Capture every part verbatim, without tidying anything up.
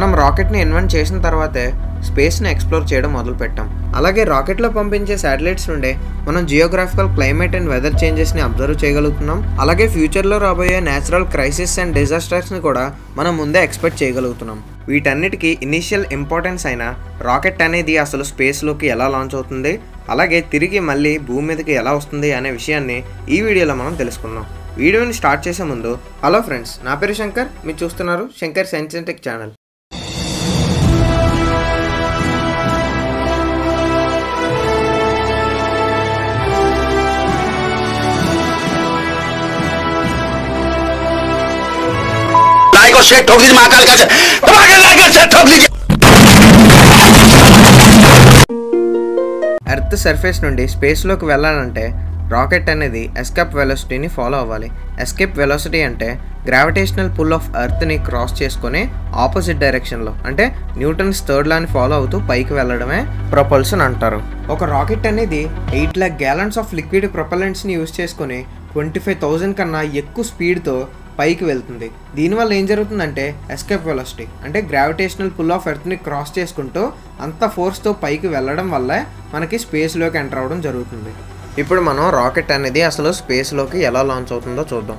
మనం రాకెట్ని ఇన్వెంట్ చేసిన తర్వాతే స్పేస్ని ఎక్స్ప్లోర్ చేయడం మొదలుపెట్టాం. అలాగే రాకెట్లో పంపించే శాటిలైట్స్ నుండే మనం జియోగ్రాఫికల్ క్లైమేట్ అండ్ వెదర్ చేంజెస్ని అబ్జర్వ్ చేయగలుగుతున్నాం. అలాగే ఫ్యూచర్లో రాబోయే న్యాచురల్ క్రైసిస్ అండ్ డిజాస్టర్స్ని కూడా మనం ముందే ఎక్స్పెక్ట్ చేయగలుగుతున్నాం. వీటన్నిటికీ ఇనీషియల్ ఇంపార్టెన్స్ అయిన రాకెట్ అనేది అసలు స్పేస్లోకి ఎలా లాంచ్ అవుతుంది, అలాగే తిరిగి మళ్ళీ భూమి మీదకి ఎలా వస్తుంది అనే విషయాన్ని ఈ వీడియోలో మనం తెలుసుకుందాం. వీడియోని స్టార్ట్ చేసే ముందు హలో ఫ్రెండ్స్, నా పేరు శంకర్, మీరు చూస్తున్నారు Shankar science and tech channel. Like और शेयर ठोक दीजिए, महाकाल का लाइक और शेयर ठोक दीजिए. ఎర్త్ సర్ఫేస్ నుండి స్పేస్లోకి వెళ్ళాలంటే రాకెట్ అనేది ఎస్కేప్ వెలాసిటీని ఫాలో అవ్వాలి. ఎస్కేప్ వెలాసిటీ అంటే గ్రావిటేషనల్ పుల్ ఆఫ్ ఎర్త్ని క్రాస్ చేసుకుని ఆపోజిట్ డైరెక్షన్లో, అంటే న్యూటన్స్ థర్డ్ లాని ఫాలో అవుతూ పైకి వెళ్ళడమే ప్రొపల్షన్ అంటారు. ఒక రాకెట్ అనేది eight lakh gallons of liquid ప్రొపలెంట్స్ని యూజ్ చేసుకుని ట్వంటీ ఫైవ్ థౌజండ్ కన్నా ఎక్కువ స్పీడ్తో పైకి వెళ్తుంది. దీనివల్ల ఏం జరుగుతుందంటే ఎస్కేప్ వెలాసిటీ అంటే గ్రావిటేషనల్ పుల్ ఆఫ్ ఎర్త్ని క్రాస్ చేసుకుంటూ అంత ఫోర్స్తో పైకి వెళ్ళడం వల్ల మనకి స్పేస్లోకి ఎంటర్ అవ్వడం జరుగుతుంది. ఇప్పుడు మనం రాకెట్ అనేది అసలు స్పేస్లోకి ఎలా లాంచ్ అవుతుందో చూద్దాం.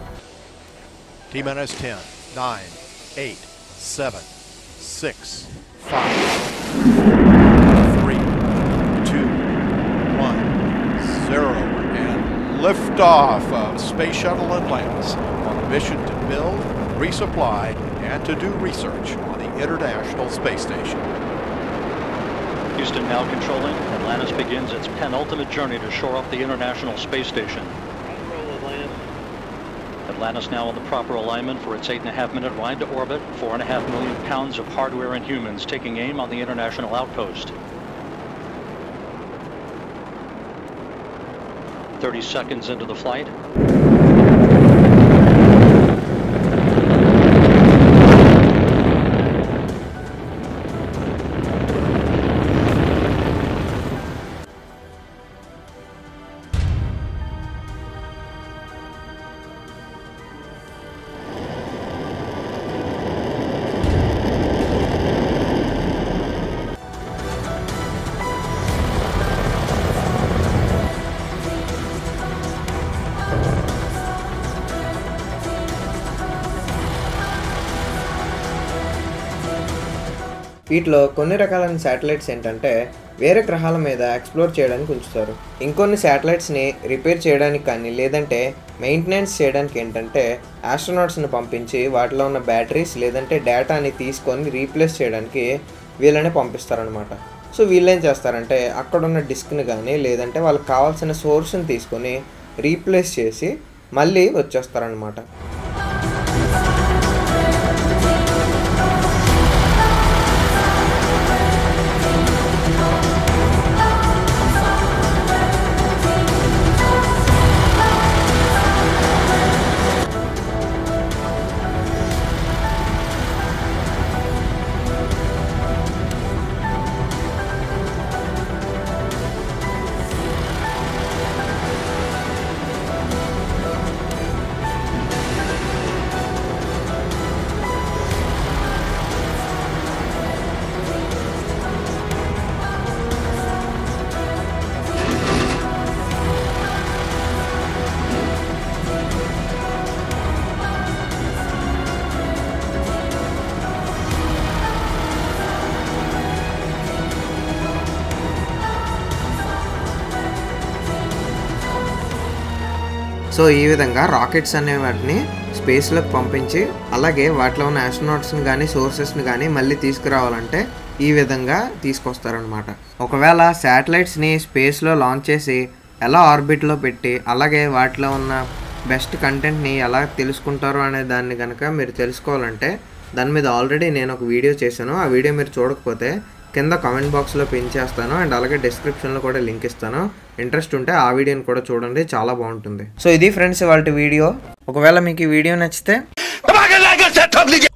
Liftoff of Space Shuttle Atlantis on a mission to build, resupply, and to do research on the International Space Station. Houston now controlling. Atlantis begins its penultimate journey to shore up the International Space Station. Atlantis now in the proper alignment for its eight and a half minute ride to orbit. Four and a half million pounds of hardware and humans taking aim on the International Outpost. thirty seconds into the flight. వీటిలో కొన్ని రకాలైన satellites ఏంటంటే వేరే గ్రహాల మీద explore చేయడానికి ఉంచుతారు. ఇంకొన్ని శాటిలైట్స్ని రిపేర్ చేయడానికి కానీ లేదంటే మెయింటెనెన్స్ చేయడానికి ఏంటంటే ఆస్ట్రోనాట్స్ని పంపించి వాటిలో ఉన్న బ్యాటరీస్ లేదంటే డేటాని తీసుకొని రీప్లేస్ చేయడానికి వీళ్ళని పంపిస్తారనమాట. సో వీళ్ళేం చేస్తారంటే అక్కడున్న డిస్క్ని కానీ లేదంటే వాళ్ళకి కావాల్సిన సోర్స్ని తీసుకొని రీప్లేస్ చేసి మళ్ళీ వచ్చేస్తారనమాట. సో ఈ విధంగా రాకెట్స్ అనే వాటిని స్పేస్లోకి పంపించి అలాగే వాటిలో ఉన్న ఆస్ట్రోనాట్స్ని కానీ సోర్సెస్ని కానీ మళ్ళీ తీసుకురావాలంటే ఈ విధంగా తీసుకొస్తారనమాట. ఒకవేళ శాటిలైట్స్ని స్పేస్లో లాంచ్ చేసి ఎలా ఆర్బిట్లో పెట్టి అలాగే వాటిలో ఉన్న బెస్ట్ కంటెంట్ని ఎలా తెలుసుకుంటారు అనే దాన్ని కనుక మీరు తెలుసుకోవాలంటే దాని మీద ఆల్రెడీ నేను ఒక వీడియో చేశాను. ఆ వీడియో మీరు చూడకపోతే కింద కామెంట్ బాక్స్లో పిన్ చేస్తాను అండ్ అలాగే డిస్క్రిప్షన్లో కూడా లింక్ ఇస్తాను. ఇంట్రెస్ట్ ఉంటే ఆ వీడియోని కూడా చూడండి, చాలా బాగుంటుంది. సో ఇది ఫ్రెండ్స్ ఇవాల్టి వీడియో. ఒకవేళ మీకు ఈ వీడియో నచ్చితే